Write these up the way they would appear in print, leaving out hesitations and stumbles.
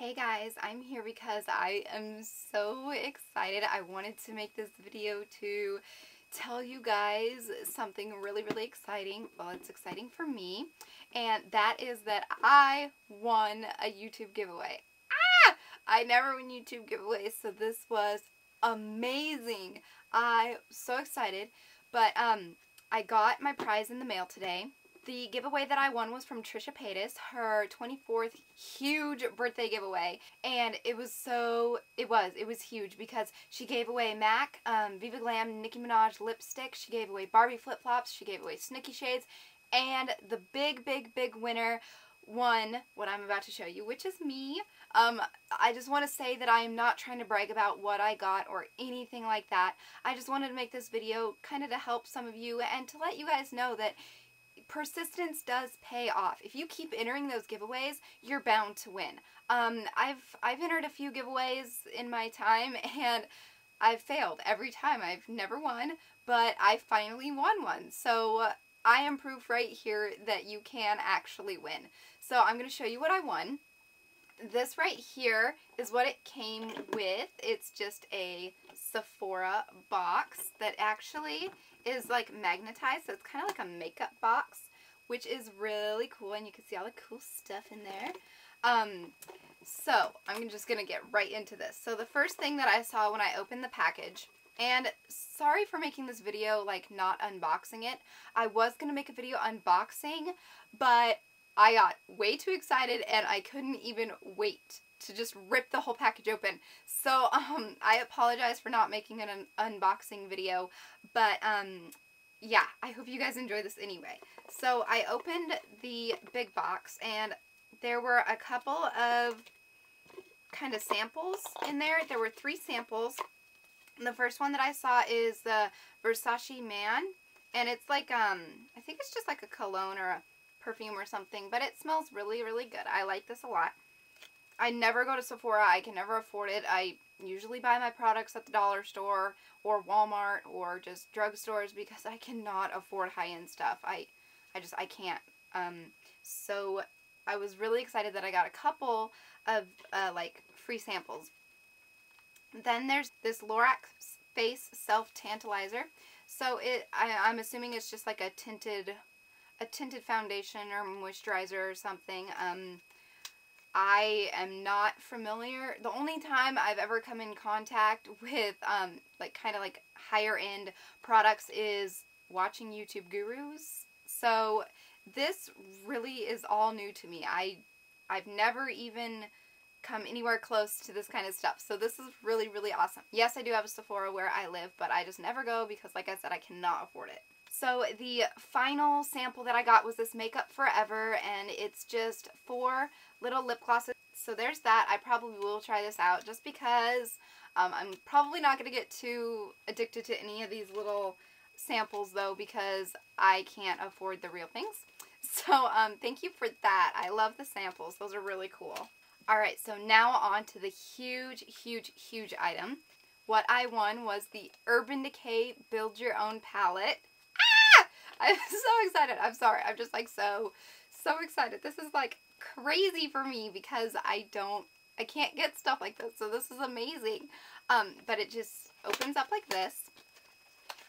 Hey guys, I'm here because I am so excited. I wanted to make this video to tell you guys something really exciting. Well, it's exciting for me, and that is that I won a YouTube giveaway. I never win YouTube giveaways, so this was amazing. I'm so excited, but I got my prize in the mail today. The giveaway that I won was from Trisha Paytas, her 24th huge birthday giveaway, and it was huge because she gave away MAC, Viva Glam, Nicki Minaj lipstick, she gave away Barbie flip-flops, she gave away Snooky shades, and the big winner won what I'm about to show you, which is me. I just want to say that I am not trying to brag about what I got or anything like that. I just wanted to make this video kind of to help some of you and to let you guys know that persistence does pay off. If you keep entering those giveaways, you're bound to win. I've entered a few giveaways in my time, and I've failed every time. I've never won, but I finally won one. So I am proof right here that you can actually win. So I'm going to show you what I won. This right here is what it came with. It's just a Sephora box that actually is like magnetized, so it's kind of like a makeup box, which is really cool, and you can see all the cool stuff in there. So I'm just gonna get right into this. So the first thing that I saw when I opened the package, and sorry for making this video like not unboxing it, I was gonna make a video unboxing, but I got way too excited and I couldn't even wait to just rip the whole package open. So I apologize for not making an unboxing video, but yeah, I hope you guys enjoy this anyway. So I opened the big box, and there were a couple of kind of samples in there. There were three samples, and the first one that I saw is the Versace Man, and it's like I think it's just like a cologne or a perfume or something, but it smells really good. I like this a lot. I never go to Sephora. I can never afford it. I usually buy my products at the dollar store or Walmart or just drugstores because I cannot afford high-end stuff. I just can't. So I was really excited that I got a couple of like free samples. Then there's this Lorac face self tantalizer. So I'm assuming it's just like a tinted foundation or moisturizer or something. I am not familiar. The only time I've ever come in contact with like kind of like higher end products is watching YouTube gurus. So this really is all new to me. I've never even come anywhere close to this kind of stuff. So this is really awesome. Yes, I do have a Sephora where I live, but I just never go because like I said, I cannot afford it. So the final sample that I got was this Makeup Forever, and it's just 4 little lip glosses. So there's that. I probably will try this out just because I'm probably not going to get too addicted to any of these little samples though, because I can't afford the real things. So thank you for that. I love the samples. Those are really cool. Alright, so now on to the huge item. What I won was the Urban Decay Build Your Own Palette. I'm so excited. I'm sorry. I'm just like so excited. This is like crazy for me because I can't get stuff like this. So this is amazing. But it just opens up like this.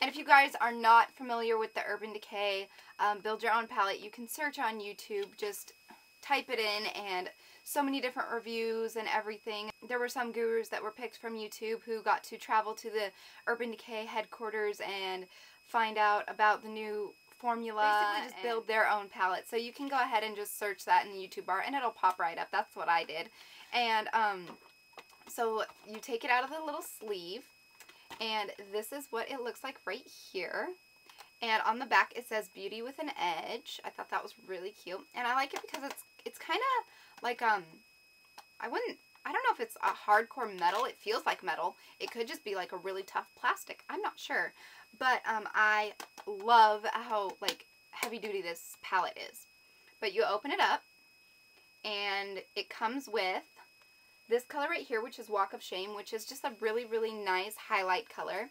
And if you guys are not familiar with the Urban Decay Build Your Own Palette, you can search on YouTube. Just type it in, and so many different reviews and everything. There were some gurus that were picked from YouTube who got to travel to the Urban Decay headquarters and find out about the new formula. Basically just build their own palette. So you can go ahead and just search that in the YouTube bar and it'll pop right up. That's what I did. And so you take it out of the little sleeve, and this is what it looks like right here. And on the back it says beauty with an edge. I thought that was really cute. And I like it because it's kind of like I don't know if it's a hardcore metal. It feels like metal. It could just be like a really tough plastic. I'm not sure. But I love how like heavy duty this palette is. But you open it up, and it comes with this color right here, which is Walk of Shame, which is just a really nice highlight color.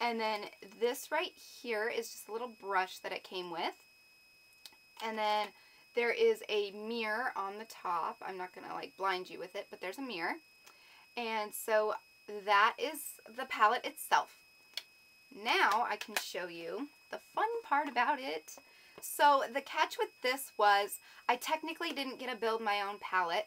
And then this right here is just a little brush that it came with. And then There is a mirror on the top. I'm not going to like blind you with it, but there's a mirror. And so that is the palette itself. Now I can show you the fun part about it. So the catch with this was I technically didn't get to build my own palette.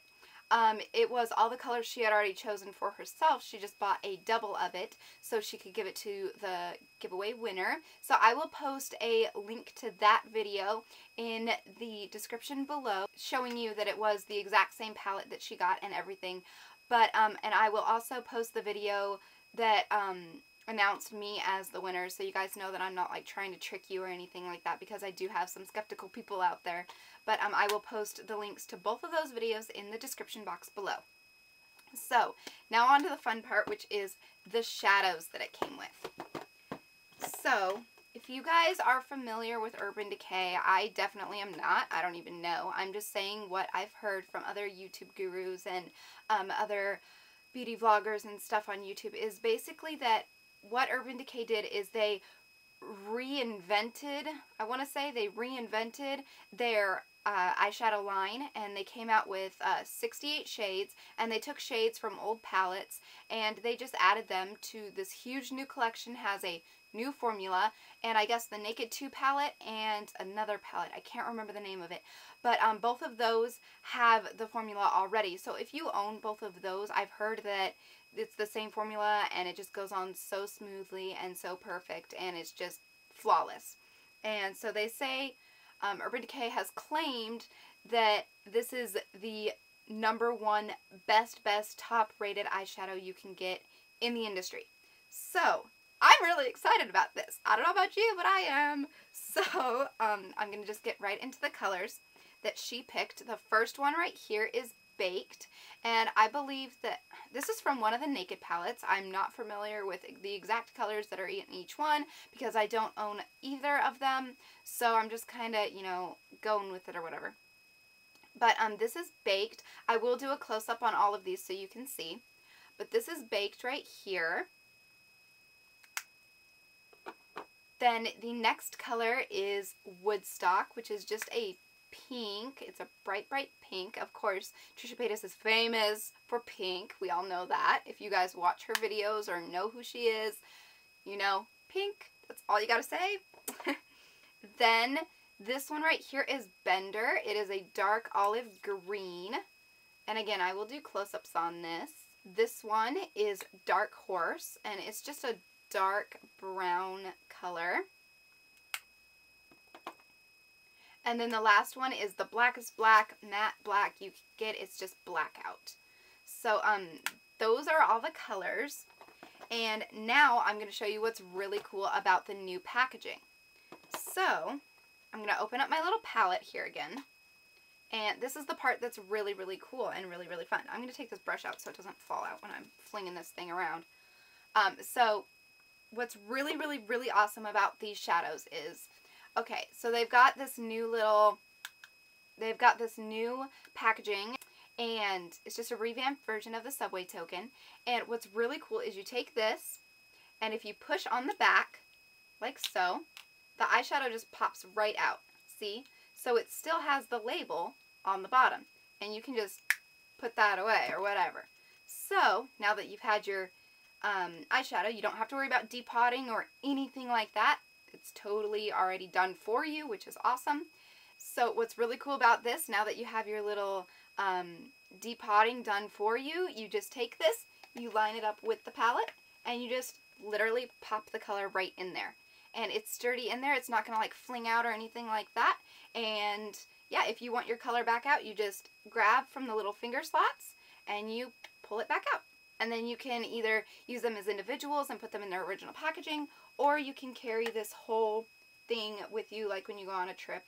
It was all the colors she had already chosen for herself. She just bought a double of it so she could give it to the giveaway winner. So I will post a link to that video in the description below showing you that it was the exact same palette that she got and everything. But, and I will also post the video that, announced me as the winner, so you guys know that I'm not like trying to trick you or anything like that, because I do have some skeptical people out there. But I will post the links to both of those videos in the description box below. So now on to the fun part, which is the shadows that it came with. So if you guys are familiar with Urban Decay, I definitely am not. I don't even know. I'm just saying what I've heard from other YouTube gurus and other beauty vloggers and stuff on YouTube, is basically that what Urban Decay did is they reinvented, their eyeshadow line, and they came out with 68 shades, and they took shades from old palettes, and they just added them to this huge new collection. Has a new formula, and I guess the Naked 2 palette and another palette, I can't remember the name of it, but both of those have the formula already. So if you own both of those, I've heard that it's the same formula, and it just goes on so smoothly and so perfect, and it's just flawless. And so they say Urban Decay has claimed that this is the #1 best top rated eyeshadow you can get in the industry. So I'm really excited about this. I don't know about you, but I am. So I'm gonna just get right into the colors that she picked. The first one right here is Baked, and I believe that this is from one of the Naked palettes. I'm not familiar with the exact colors that are in each one because I don't own either of them, so I'm just kind of, you know, going with it or whatever. But this is Baked. I will do a close-up on all of these so you can see, but this is Baked right here. Then the next color is Woodstock, which is just a pink. It's a bright pink. Of course, Trisha Paytas is famous for pink. We all know that. If you guys watch her videos or know who she is, you know, pink. That's all you gotta say. Then this one right here is Bender. It is a dark olive green. And again, I will do close-ups on this. This one is Dark Horse, and it's just a dark brown color. And then the last one is the Blackest Black, matte black you can get. It's just Blackout. So those are all the colors. And now I'm going to show you what's really cool about the new packaging. So I'm going to open up my little palette here again. And this is the part that's really cool and really fun. I'm going to take this brush out so it doesn't fall out when I'm flinging this thing around. So what's really awesome about these shadows is, okay, so they've got this new little, they've got this new packaging, and it's just a revamped version of the Subway token. And what's really cool is you take this, and if you push on the back, like so, the eyeshadow just pops right out, see? So it still has the label on the bottom, and you can just put that away or whatever. So now that you've had your eyeshadow, you don't have to worry about depotting or anything like that. It's totally already done for you, which is awesome. So what's really cool about this, now that you have your little depotting done for you, you just take this, you line it up with the palette, and you just literally pop the color right in there. And it's sturdy in there. It's not going to like fling out or anything like that. And yeah, if you want your color back out, you just grab from the little finger slots and you pull it back out. And then you can either use them as individuals and put them in their original packaging, or you can carry this whole thing with you like when you go on a trip.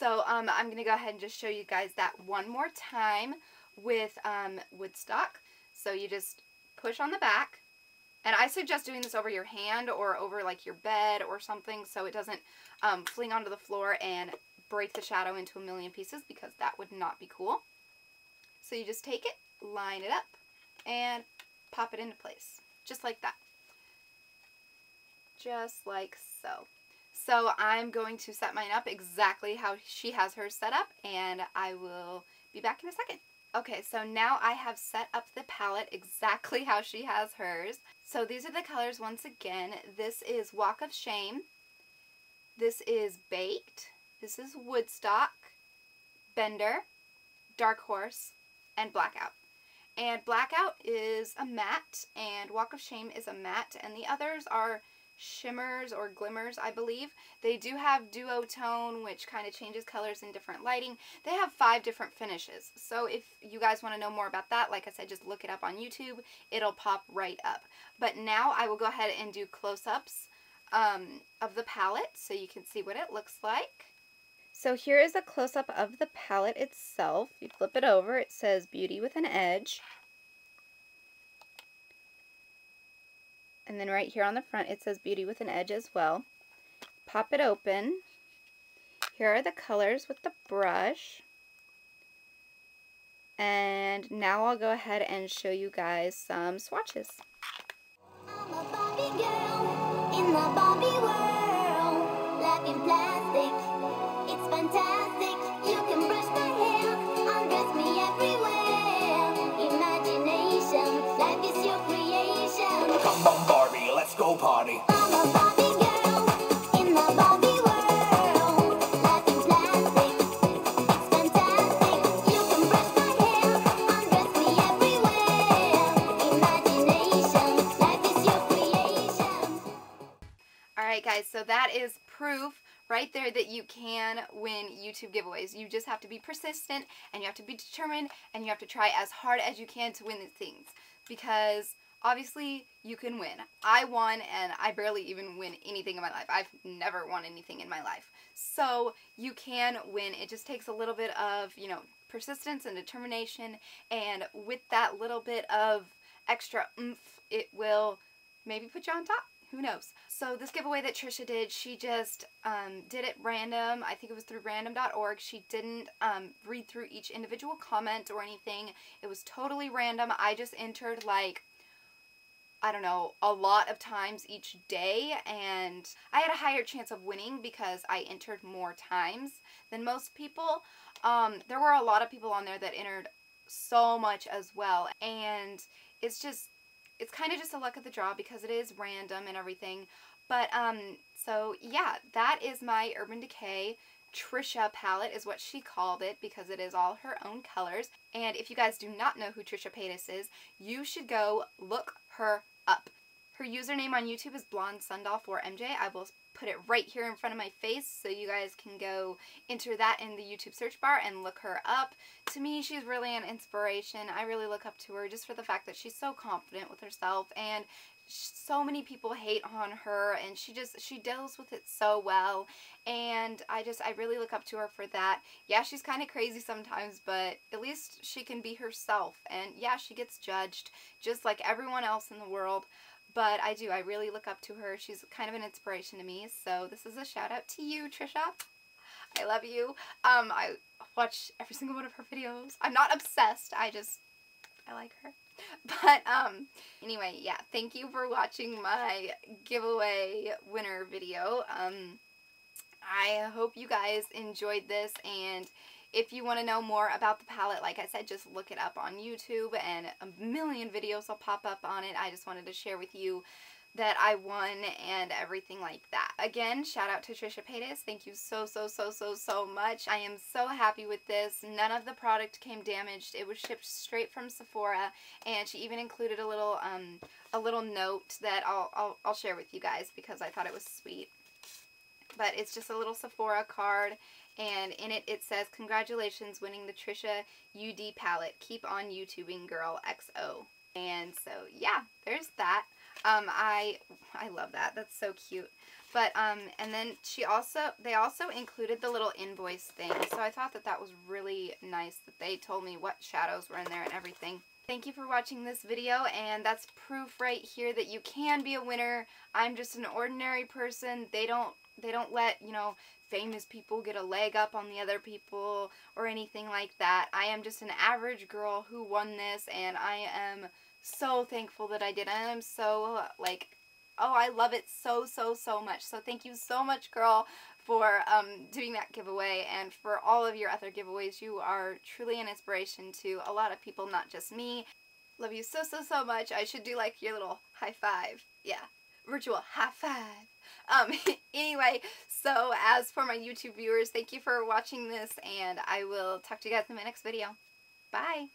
So I'm going to go ahead and just show you guys that one more time with Woodstock. So you just push on the back. And I suggest doing this over your hand or over like your bed or something so it doesn't fling onto the floor and break the shadow into a million pieces, because that would not be cool. So you just take it, line it up, and pop it into place, just like that, just like so. So I'm going to set mine up exactly how she has hers set up, and I will be back in a second. Okay, so now I have set up the palette exactly how she has hers. So these are the colors once again. This is Walk of Shame. This is Baked. This is Woodstock, Bender, Dark Horse, and Blackout. And Blackout is a matte, and Walk of Shame is a matte, and the others are shimmers or glimmers, I believe. They do have duotone, which kind of changes colors in different lighting. They have 5 different finishes. So if you guys want to know more about that, like I said, just look it up on YouTube. It'll pop right up. But now I will go ahead and do close-ups of the palette so you can see what it looks like. So here is a close-up of the palette itself. You flip it over, it says Beauty with an Edge. And then right here on the front, it says Beauty with an Edge as well. Pop it open. Here are the colors with the brush. And now I'll go ahead and show you guys some swatches. I'm a Barbie girl in the Barbie world. Life in plastic, it's fantastic. You can brush my hair, undress me everywhere. Imagination, life is your creation. Come on, Barbie, let's go party. I'm a Barbie girl in the Barbie world. Life in plastic, it's fantastic. You can brush my hair, undress me everywhere. Imagination, life is your creation. Alright guys, so that is proof right there that you can win YouTube giveaways. You just have to be persistent, and you have to be determined, and you have to try as hard as you can to win these things, because obviously you can win. I won, and I barely even win anything in my life. I've never won anything in my life. So you can win. It just takes a little bit of, you know, persistence and determination, and with that little bit of extra oomph, it will maybe put you on top. Who knows? So this giveaway that Trisha did, she just did it random. I think it was through random.org. She didn't read through each individual comment or anything. It was totally random. I just entered, like, I don't know, a lot of times each day, and I had a higher chance of winning because I entered more times than most people. There were a lot of people on there that entered so much as well, and it's just, it's kind of just a luck of the draw because it is random and everything. But, so yeah, that is my Urban Decay Trisha palette is what she called it, because it is all her own colors. And if you guys do not know who Trisha Paytas is, you should go look her up. Her username on YouTube is blndsundoll4mj. I will put it right here in front of my face so you guys can go enter that in the YouTube search bar and look her up. To me, she's really an inspiration. I really look up to her just for the fact that she's so confident with herself, and so many people hate on her, and she deals with it so well, and I really look up to her for that. Yeah, she's kind of crazy sometimes, but at least she can be herself, and yeah, she gets judged just like everyone else in the world. But I really look up to her. She's kind of an inspiration to me, so this is a shout out to you, Trisha. I love you. I watch every single one of her videos. I'm not obsessed, I like her. But, anyway, yeah, thank you for watching my giveaway winner video. I hope you guys enjoyed this, and if you want to know more about the palette, like I said, just look it up on YouTube, and a million videos will pop up on it. I just wanted to share with you that I won and everything like that. Again, shout out to Trisha Paytas. Thank you so, so, so, so, so much. I am so happy with this. None of the product came damaged. It was shipped straight from Sephora, and she even included a little note that I'll share with you guys because I thought it was sweet. But it's just a little Sephora card, and in it, it says, "Congratulations winning the Trisha UD palette. Keep on YouTubing, girl. XO." And so, yeah, there's that. I love that. That's so cute. But, and then they also included the little invoice thing. So I thought that that was really nice that they told me what shadows were in there and everything. Thank you for watching this video, and that's proof right here that you can be a winner. I'm just an ordinary person. They don't let, you know, famous people get a leg up on the other people or anything like that. I am just an average girl who won this, and I am so thankful that I did. I am so, like, Oh, I love it so, so, so much. So thank you so much, girl, for doing that giveaway and for all of your other giveaways. You are truly an inspiration to a lot of people, not just me. Love you so, so, so much. I should do like your little high five. Yeah. Virtual high five. Anyway, so as for my YouTube viewers, thank you for watching this, and I will talk to you guys in my next video. Bye.